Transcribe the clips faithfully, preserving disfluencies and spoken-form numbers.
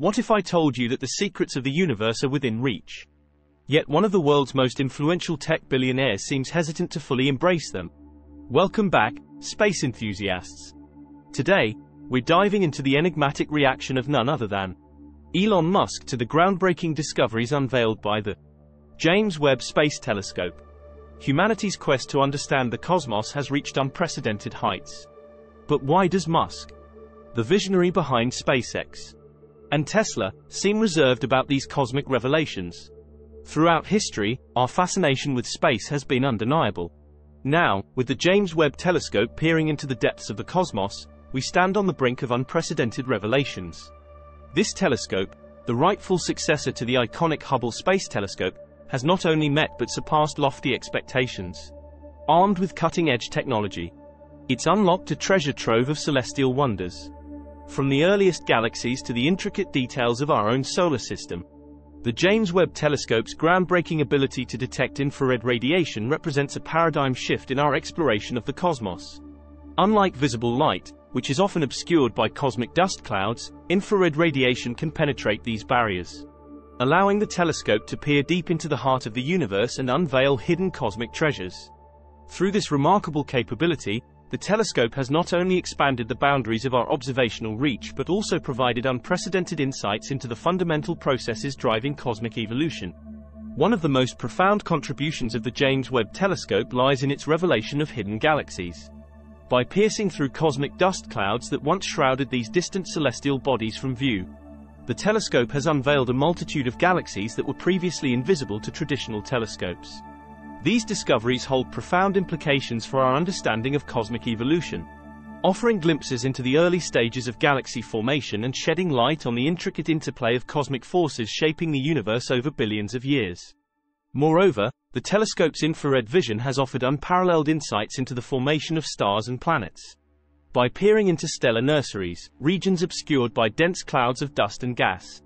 What if I told you that the secrets of the universe are within reach? Yet one of the world's most influential tech billionaires seems hesitant to fully embrace them. Welcome back, space enthusiasts. Today, we're diving into the enigmatic reaction of none other than Elon Musk to the groundbreaking discoveries unveiled by the James Webb Space Telescope. Humanity's quest to understand the cosmos has reached unprecedented heights. But why does Musk, the visionary behind SpaceX, and Tesla, seem reserved about these cosmic revelations? Throughout history, our fascination with space has been undeniable. Now, with the James Webb Telescope peering into the depths of the cosmos, we stand on the brink of unprecedented revelations. This telescope, the rightful successor to the iconic Hubble Space Telescope, has not only met but surpassed lofty expectations. Armed with cutting-edge technology, it's unlocked a treasure trove of celestial wonders. From the earliest galaxies to the intricate details of our own solar system, the James Webb Telescope's groundbreaking ability to detect infrared radiation represents a paradigm shift in our exploration of the cosmos. Unlike visible light, which is often obscured by cosmic dust clouds, infrared radiation can penetrate these barriers, allowing the telescope to peer deep into the heart of the universe and unveil hidden cosmic treasures. Through this remarkable capability, the telescope has not only expanded the boundaries of our observational reach but also provided unprecedented insights into the fundamental processes driving cosmic evolution. One of the most profound contributions of the James Webb Telescope lies in its revelation of hidden galaxies. By piercing through cosmic dust clouds that once shrouded these distant celestial bodies from view, the telescope has unveiled a multitude of galaxies that were previously invisible to traditional telescopes. These discoveries hold profound implications for our understanding of cosmic evolution, offering glimpses into the early stages of galaxy formation and shedding light on the intricate interplay of cosmic forces shaping the universe over billions of years. Moreover, the telescope's infrared vision has offered unparalleled insights into the formation of stars and planets. By peering into stellar nurseries, regions obscured by dense clouds of dust and gas,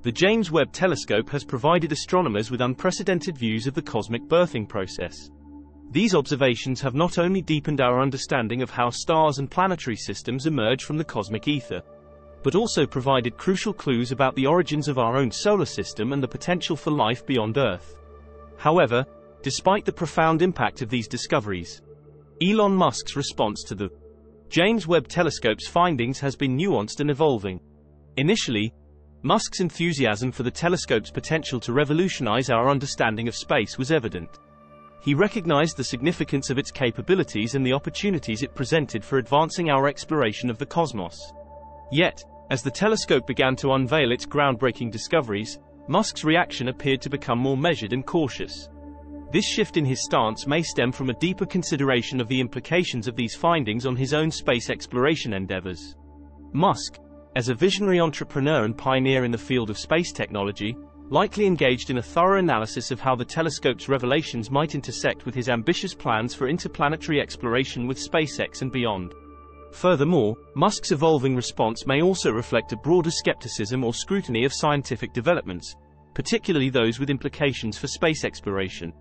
the James Webb Telescope has provided astronomers with unprecedented views of the cosmic birthing process. These observations have not only deepened our understanding of how stars and planetary systems emerge from the cosmic ether, but also provided crucial clues about the origins of our own solar system and the potential for life beyond Earth. However, despite the profound impact of these discoveries, Elon Musk's response to the James Webb Telescope's findings has been nuanced and evolving. Initially, Musk's enthusiasm for the telescope's potential to revolutionize our understanding of space was evident. He recognized the significance of its capabilities and the opportunities it presented for advancing our exploration of the cosmos. Yet, as the telescope began to unveil its groundbreaking discoveries, Musk's reaction appeared to become more measured and cautious. This shift in his stance may stem from a deeper consideration of the implications of these findings on his own space exploration endeavors. Musk, as a visionary entrepreneur and pioneer in the field of space technology, likely engaged in a thorough analysis of how the telescope's revelations might intersect with his ambitious plans for interplanetary exploration with SpaceX and beyond. Furthermore, Musk's evolving response may also reflect a broader skepticism or scrutiny of scientific developments, particularly those with implications for space exploration,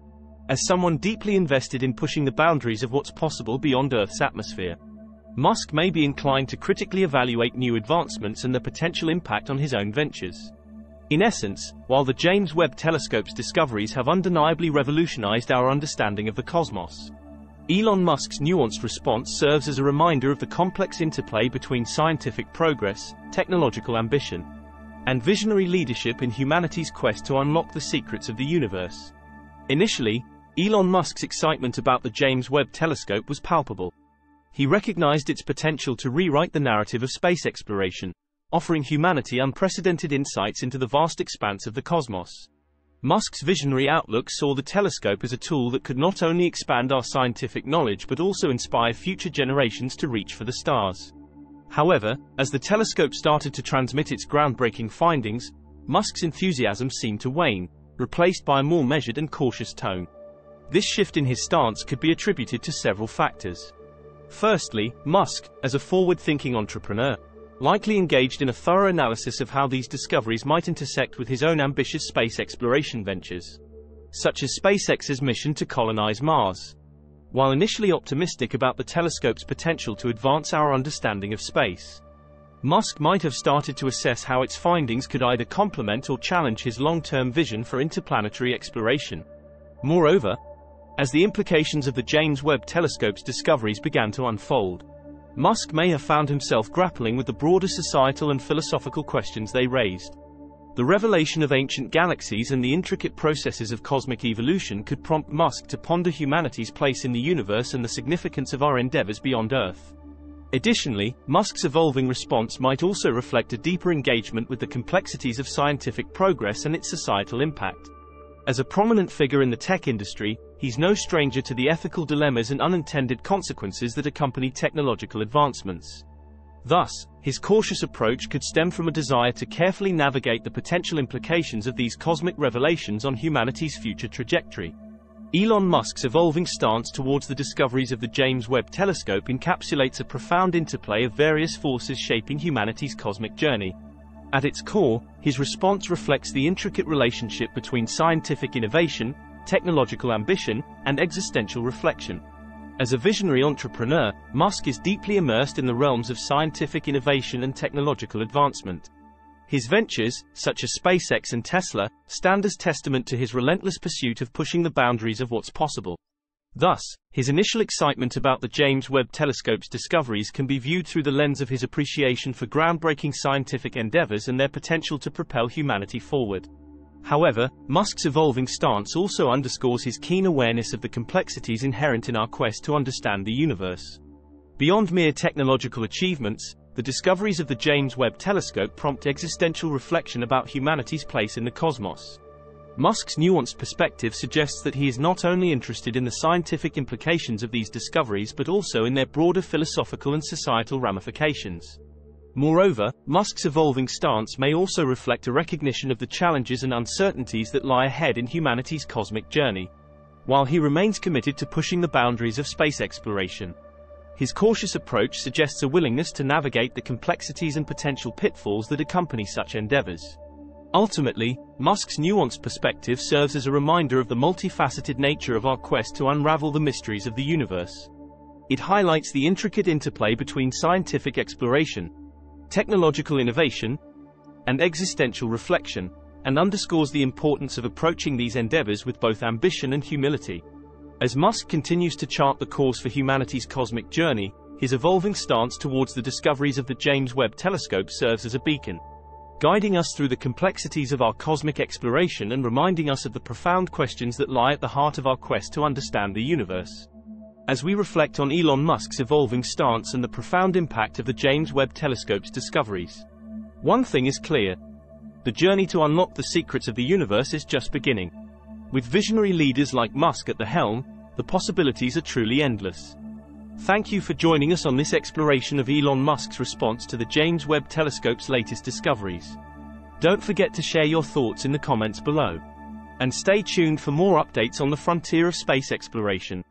as someone deeply invested in pushing the boundaries of what's possible beyond Earth's atmosphere. Musk may be inclined to critically evaluate new advancements and the potential impact on his own ventures. In essence, while the James Webb Telescope's discoveries have undeniably revolutionized our understanding of the cosmos, Elon Musk's nuanced response serves as a reminder of the complex interplay between scientific progress, technological ambition, and visionary leadership in humanity's quest to unlock the secrets of the universe. Initially, Elon Musk's excitement about the James Webb Telescope was palpable. He recognized its potential to rewrite the narrative of space exploration, offering humanity unprecedented insights into the vast expanse of the cosmos. Musk's visionary outlook saw the telescope as a tool that could not only expand our scientific knowledge but also inspire future generations to reach for the stars. However, as the telescope started to transmit its groundbreaking findings, Musk's enthusiasm seemed to wane, replaced by a more measured and cautious tone. This shift in his stance could be attributed to several factors. Firstly, Musk, as a forward-thinking entrepreneur, likely engaged in a thorough analysis of how these discoveries might intersect with his own ambitious space exploration ventures, such as SpaceX's mission to colonize Mars. While initially optimistic about the telescope's potential to advance our understanding of space, Musk might have started to assess how its findings could either complement or challenge his long-term vision for interplanetary exploration. Moreover, as the implications of the James Webb Telescope's discoveries began to unfold, Musk may have found himself grappling with the broader societal and philosophical questions they raised. The revelation of ancient galaxies and the intricate processes of cosmic evolution could prompt Musk to ponder humanity's place in the universe and the significance of our endeavors beyond Earth. Additionally, Musk's evolving response might also reflect a deeper engagement with the complexities of scientific progress and its societal impact. As a prominent figure in the tech industry, he's no stranger to the ethical dilemmas and unintended consequences that accompany technological advancements. Thus, his cautious approach could stem from a desire to carefully navigate the potential implications of these cosmic revelations on humanity's future trajectory. Elon Musk's evolving stance towards the discoveries of the James Webb Telescope encapsulates a profound interplay of various forces shaping humanity's cosmic journey. At its core, his response reflects the intricate relationship between scientific innovation, technological ambition, and existential reflection. As a visionary entrepreneur, Musk is deeply immersed in the realms of scientific innovation and technological advancement. His ventures, such as SpaceX and Tesla, stand as testament to his relentless pursuit of pushing the boundaries of what's possible. Thus, his initial excitement about the James Webb Telescope's discoveries can be viewed through the lens of his appreciation for groundbreaking scientific endeavors and their potential to propel humanity forward. However, Musk's evolving stance also underscores his keen awareness of the complexities inherent in our quest to understand the universe. Beyond mere technological achievements, the discoveries of the James Webb Telescope prompt existential reflection about humanity's place in the cosmos. Musk's nuanced perspective suggests that he is not only interested in the scientific implications of these discoveries but also in their broader philosophical and societal ramifications. Moreover, Musk's evolving stance may also reflect a recognition of the challenges and uncertainties that lie ahead in humanity's cosmic journey. While he remains committed to pushing the boundaries of space exploration, his cautious approach suggests a willingness to navigate the complexities and potential pitfalls that accompany such endeavors. Ultimately, Musk's nuanced perspective serves as a reminder of the multifaceted nature of our quest to unravel the mysteries of the universe. It highlights the intricate interplay between scientific exploration, technological innovation, and existential reflection, and underscores the importance of approaching these endeavors with both ambition and humility. As Musk continues to chart the course for humanity's cosmic journey, his evolving stance towards the discoveries of the James Webb Telescope serves as a beacon, guiding us through the complexities of our cosmic exploration and reminding us of the profound questions that lie at the heart of our quest to understand the universe. As we reflect on Elon Musk's evolving stance and the profound impact of the James Webb Telescope's discoveries, one thing is clear: the journey to unlock the secrets of the universe is just beginning. With visionary leaders like Musk at the helm, the possibilities are truly endless. Thank you for joining us on this exploration of Elon Musk's response to the James Webb Telescope's latest discoveries. Don't forget to share your thoughts in the comments below. And stay tuned for more updates on the frontier of space exploration.